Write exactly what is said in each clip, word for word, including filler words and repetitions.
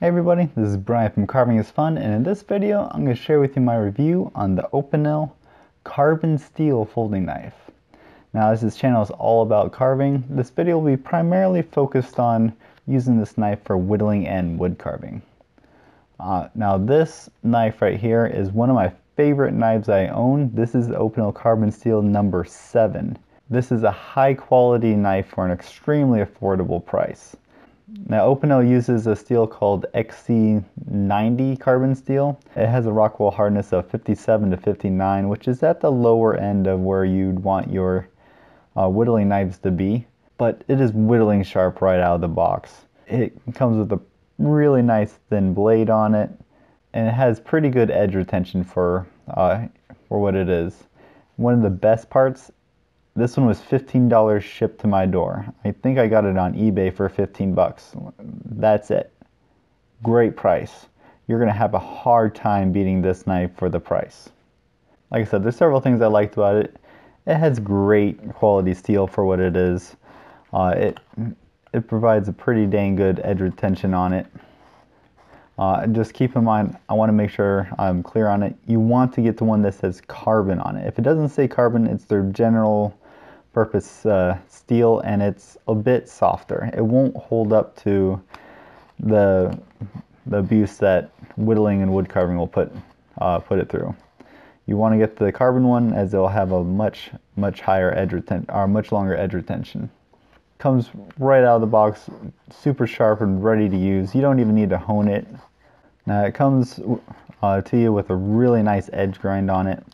Hey everybody, this is Brian from Carving is Fun, and in this video I'm going to share with you my review on the Opinel carbon steel folding knife. Now, as this channel is all about carving, this video will be primarily focused on using this knife for whittling and wood carving. Uh, now this knife right here is one of my favorite knives I own. This is the Opinel carbon steel number seven. This is a high quality knife for an extremely affordable price. Now, Opinel uses a steel called X C ninety carbon steel. It has a rock wall hardness of fifty-seven to fifty-nine, which is at the lower end of where you'd want your uh, whittling knives to be. But it is whittling sharp right out of the box. It comes with a really nice thin blade on it, and it has pretty good edge retention for, uh, for what it is. One of the best parts, this one was fifteen dollars shipped to my door. I think I got it on eBay for fifteen bucks. That's it. Great price. You're gonna have a hard time beating this knife for the price. Like I said, there's several things I liked about it. It has great quality steel for what it is. Uh, it it provides a pretty dang good edge retention on it. Uh, just keep in mind, I want to make sure I'm clear on it. You want to get the one that says carbon on it. If it doesn't say carbon, it's their general purpose uh, steel, and it's a bit softer. It won't hold up to the, the abuse that whittling and wood carving will put, uh, put it through. You want to get the carbon one, as it'll have a much, much higher edge retention, or much longer edge retention. Comes right out of the box, super sharp and ready to use. You don't even need to hone it. Now, it comes uh, to you with a really nice edge grind on it.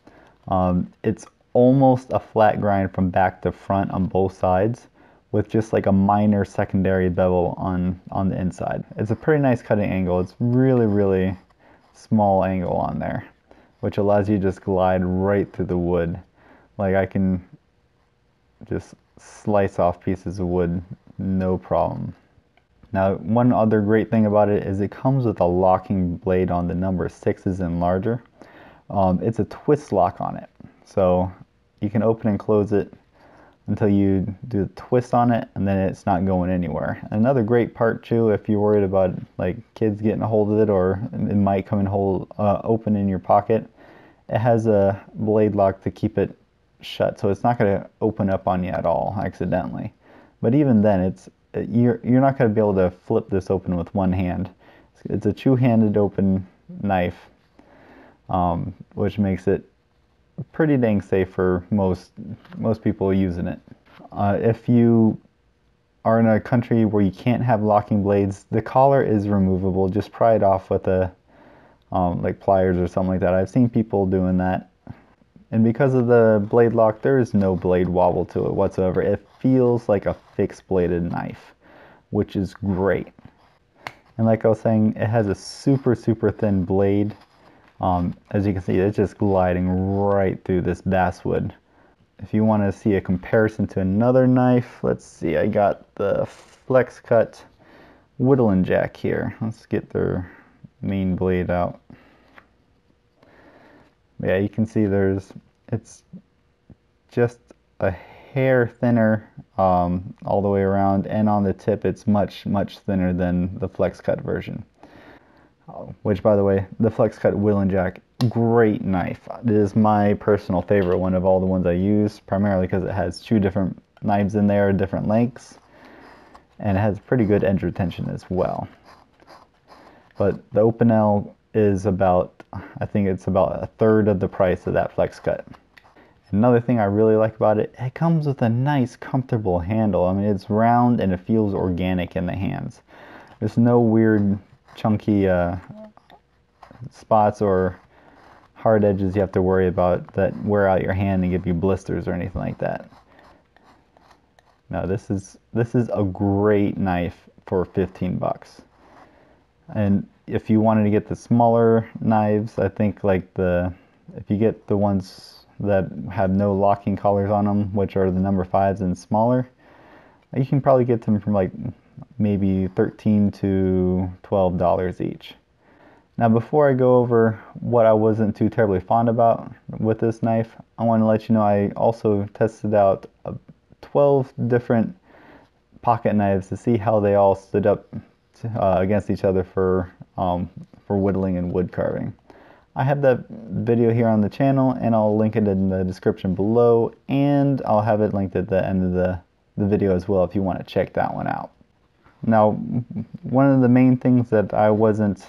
Um, it's almost a flat grind from back to front on both sides, with just like a minor secondary bevel on, on the inside. It's a pretty nice cutting angle. It's really, really small angle on there, which allows you to just glide right through the wood. Like, I can just slice off pieces of wood, no problem. Now, one other great thing about it is it comes with a locking blade on the number sixes and larger. Um, it's a twist lock on it, so you can open and close it until you do the twist on it, and then it's not going anywhere. Another great part too, if you're worried about like kids getting a hold of it, or it might come and hold uh, open in your pocket, it has a blade lock to keep it shut, so it's not going to open up on you at all accidentally. But even then, it's you're you're not going to be able to flip this open with one hand. It's a two-handed open knife, um, which makes it pretty dang safe for most most people using it. Uh, if you are in a country where you can't have locking blades, the collar is removable. Just pry it off with a um, like pliers or something like that. I've seen people doing that. And because of the blade lock, there is no blade wobble to it whatsoever. It feels like a fixed bladed knife, which is great. And like I was saying, it has a super, super thin blade. Um, as you can see, it's just gliding right through this basswood. If you want to see a comparison to another knife, let's see, I got the FlexCut whittling jack here. Let's get their main blade out. Yeah, you can see there's, it's just a hair thinner um, all the way around, and on the tip it's much, much thinner than the FlexCut version. Oh, which, by the way, the FlexCut whittling jack, great knife. It is my personal favorite one of all the ones I use, primarily because it has two different knives in there, different lengths, and it has pretty good edge retention as well. But the Opinel is about, I think it's about a third of the price of that FlexCut. Another thing I really like about it, it comes with a nice comfortable handle. I mean, it's round and it feels organic in the hands. There's no weird chunky uh, spots or hard edges you have to worry about that wear out your hand and give you blisters or anything like that. Now, this is this is a great knife for fifteen bucks. And if you wanted to get the smaller knives, I think like the, if you get the ones that have no locking collars on them, which are the number fives and smaller, you can probably get them from like maybe thirteen to twelve dollars each. Now, before I go over what I wasn't too terribly fond about with this knife, I want to let you know I also tested out twelve different pocket knives to see how they all stood up uh, against each other for um, for whittling and wood carving. I have that video here on the channel, and I'll link it in the description below, and I'll have it linked at the end of the, the video as well if you want to check that one out. Now, one of the main things that I wasn't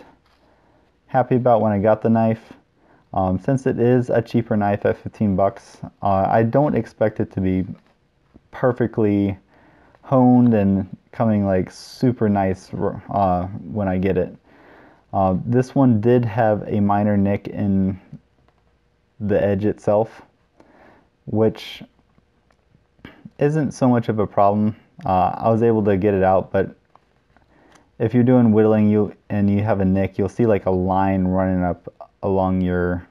happy about when I got the knife, um, since it is a cheaper knife at fifteen bucks, uh, I don't expect it to be perfectly honed and coming like super nice uh, when I get it. Uh, this one did have a minor nick in the edge itself, which isn't so much of a problem. Uh, I was able to get it out, but if you're doing whittling you and you have a nick, you'll see like a line running up along your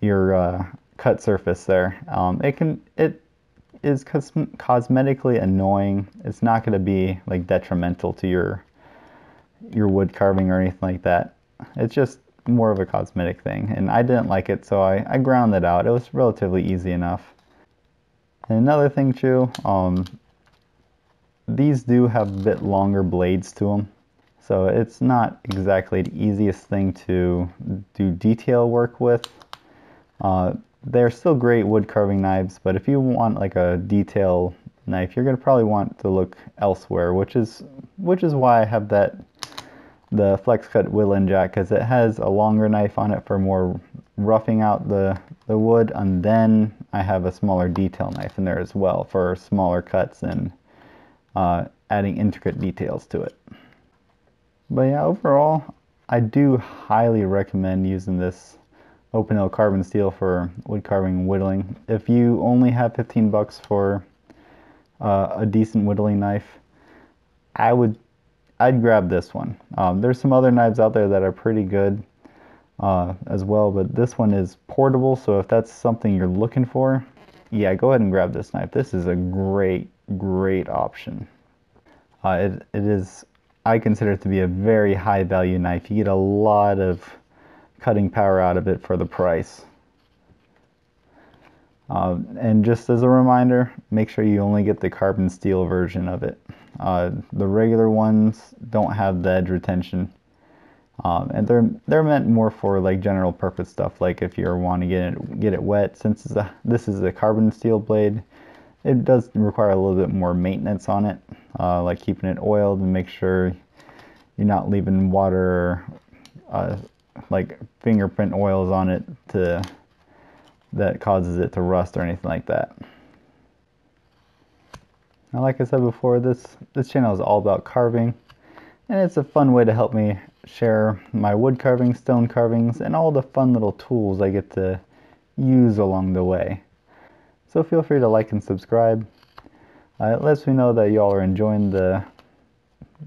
your uh, cut surface there. Um, it can it is cos cosmetically annoying. It's not going to be like detrimental to your your wood carving or anything like that. It's just more of a cosmetic thing, and I didn't like it, so I, I ground it out. It was relatively easy enough. And another thing too, um, these do have a bit longer blades to them, so it's not exactly the easiest thing to do detail work with. Uh, they're still great wood carving knives, but if you want like a detail knife, you're going to probably want to look elsewhere, which is which is why I have that the FlexCut whittling jack, because it has a longer knife on it for more roughing out the, the wood, and then I have a smaller detail knife in there as well for smaller cuts and uh, adding intricate details to it. But yeah, overall, I do highly recommend using this Opinel carbon steel for wood carving and whittling. If you only have fifteen bucks for uh, a decent whittling knife, I would I'd grab this one. Um, there's some other knives out there that are pretty good uh, as well, but this one is portable, so if that's something you're looking for, yeah, go ahead and grab this knife. This is a great, great option. Uh, it, it is, I consider it to be a very high value knife. You get a lot of cutting power out of it for the price. Uh, and just as a reminder, make sure you only get the carbon steel version of it. Uh, the regular ones don't have the edge retention, um, and they're they're meant more for like general purpose stuff. Like if you're wanting to get it get it wet, since it's a, this is a carbon steel blade, it does require a little bit more maintenance on it, uh, like keeping it oiled and make sure you're not leaving water, uh, like fingerprint oils on it to that causes it to rust or anything like that. Now, like I said before, this, this channel is all about carving, and it's a fun way to help me share my wood carving, stone carvings, and all the fun little tools I get to use along the way. So feel free to like and subscribe. Uh, it lets me know that y'all are enjoying the,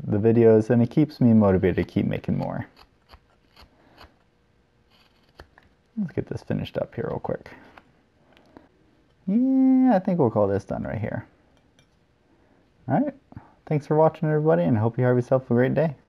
the videos, and it keeps me motivated to keep making more. Let's get this finished up here real quick. Yeah, I think we'll call this done right here. Alright, thanks for watching everybody, and hope you have yourself a great day.